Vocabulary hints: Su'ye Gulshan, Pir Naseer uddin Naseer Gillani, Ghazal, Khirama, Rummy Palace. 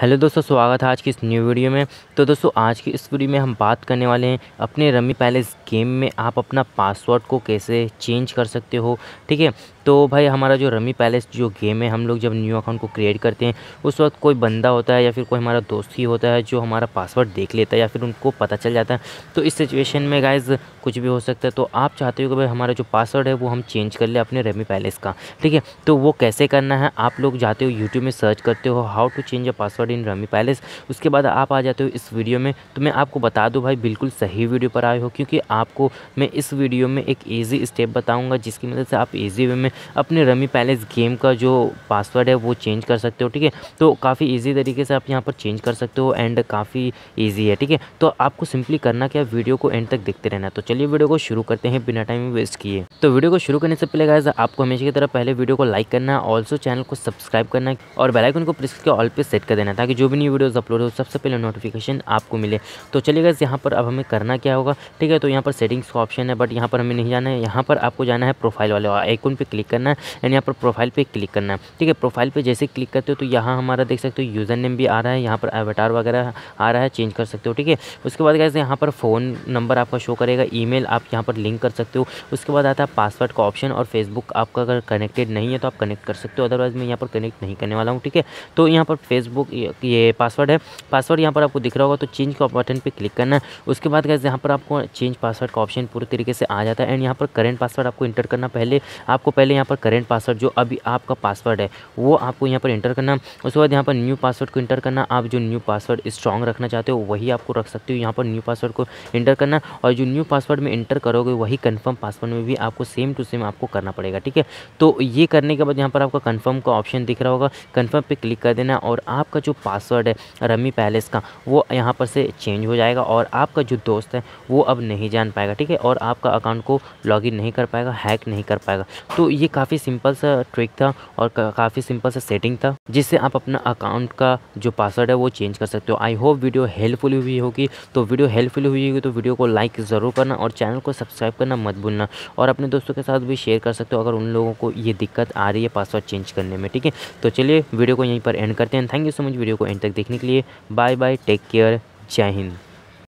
Hello दोस्तों, स्वागत है आज की इस न्यू वीडियो में। तो दोस्तों, आज की इस वीडियो में हम बात करने वाले हैं अपने रमी पैलेस गेम में आप अपना पासवर्ड को कैसे चेंज कर सकते हो। ठीक है, तो भाई हमारा जो रमी पैलेस जो गेम है, हम लोग जब न्यू अकाउंट को क्रिएट करते हैं उस वक्त कोई बंदा होता है या फिर कोई हमारा दोस्त ही होता है जो हमारा पासवर्ड देख लेता है या फिर उनको पता चल जाता है। तो इस सिचुएशन में गाइज़ कुछ भी हो सकता है। तो आप चाहते हो कि भाई हमारा जो पासवर्ड है वो हम चेंज कर ले अपने रमी पैलेस का। ठीक है, तो वो कैसे करना है, आप लोग जाते हो यूट्यूब में, सर्च करते हो how to change a password in Rummy Palace. उसके बाद आप आ जाते हो इस वीडियो में। तो मैं आपको बता दूं भाई, बिल्कुल सही वीडियो पर आए हो, क्योंकि आपको मैं इस वीडियो में एक ईजी स्टेप बताऊंगा जिसकी मदद से आप ईजी वे में अपने रमी पैलेस गेम का जो पासवर्ड है वो चेंज कर सकते हो। ठीक है, तो काफ़ी ईजी तरीके से आप यहाँ पर चेंज कर सकते हो एंड काफ़ी ईजी है। ठीक है, तो आपको सिंपली करना क्या, वीडियो को एंड तक देखते रहना। तो चलिए वीडियो को शुरू करते हैं बिना टाइम वेस्ट किए। तो वीडियो को शुरू करने से पहले गाइस आपको हमेशा की तरह पहले वीडियो को लाइक करना है, ऑल्सो चैनल को सब्सक्राइब करना है और बेल आइकन को प्रेस करके ऑल पे सेट कर देना ताकि जो भी न्यू वीडियोस अपलोड हो सबसे पहले नोटिफिकेशन आपको मिले। तो चलिए गाइस, यहाँ पर अब हमें करना क्या होगा। ठीक है, तो यहाँ पर सेटिंग्स का ऑप्शन है, बट यहाँ पर हमें नहीं जाना है। यहाँ पर आपको जाना है प्रोफाइल वाले आइकन पे क्लिक करना है एंड यहाँ पर प्रोफाइल पे क्लिक करना है। ठीक है, प्रोफाइल पे जैसे क्लिक करते हो तो यहाँ हमारा देख सकते हो यूज़र नेम भी आ रहा है, यहाँ पर अवतार वगैरह आ रहा है, चेंज कर सकते हो। ठीक है, उसके बाद गाइस यहाँ पर फ़ोन नंबर आपका शो करेगा, ईमेल आप यहाँ पर लिंक कर सकते हो। उसके बाद आता है पासवर्ड का ऑप्शन और फेसबुक आपका अगर कनेक्टेड नहीं है तो आप कनेक्ट कर सकते हो, अदरवाइज़ मैं यहाँ पर कनेक्ट नहीं करने वाला हूँ। ठीक है, तो यहाँ पर फेसबुक ये पासवर्ड है, पासवर्ड यहाँ पर आपको दिख रहा होगा, तो चेंज का बटन पे क्लिक करना है। उसके बाद गाइस यहाँ पर आपको चेंज पासवर्ड का ऑप्शन पूरे तरीके से आ जाता है एंड यहाँ पर करेंट पासवर्ड आपको इंटर करना। पहले यहाँ पर करेंट पासवर्ड जो अभी आपका पासवर्ड है वो आपको यहाँ पर इंटर करना। उसके बाद यहाँ पर न्यू पासवर्ड को इंटर करना। आप जो न्यू पासवर्ड स्ट्रॉन्ग रखना चाहते हो वही आपको रख सकते हो। यहाँ पर न्यू पासवर्ड को इंटर करना और जो न्यू पासवर्ड में इंटर करोगे वही कन्फर्म पासवर्ड में भी आपको सेम टू सेम आपको करना पड़ेगा। ठीक है, तो ये करने के बाद यहाँ पर आपका कन्फर्म का ऑप्शन दिख रहा होगा, कन्फर्म पे क्लिक कर देना और आपका जो पासवर्ड है रमी पैलेस का वो यहाँ पर से चेंज हो जाएगा और आपका जो दोस्त है वो अब नहीं जान पाएगा। ठीक है, और आपका अकाउंट को लॉगिन नहीं कर पाएगा, हैक नहीं कर पाएगा। तो ये काफ़ी सिंपल सा ट्रिक था और काफ़ी सिंपल सा सेटिंग था जिससे आप अपना अकाउंट का जो पासवर्ड है वो चेंज कर सकते हो। आई होप वीडियो हेल्पफुल हुई होगी। तो वीडियो हेल्पफुल हुई होगी तो वीडियो को लाइक ज़रूर करना और चैनल को सब्सक्राइब करना मत भूलना और अपने दोस्तों के साथ भी शेयर कर सकते हो अगर उन लोगों को ये दिक्कत आ रही है पासवर्ड चेंज करने में। ठीक है, तो चलिए वीडियो को यहीं पर एंड करते हैं। Thank you so much video को एंड तक देखने के लिए। बाय बाय, टेक केयर, जय हिंद।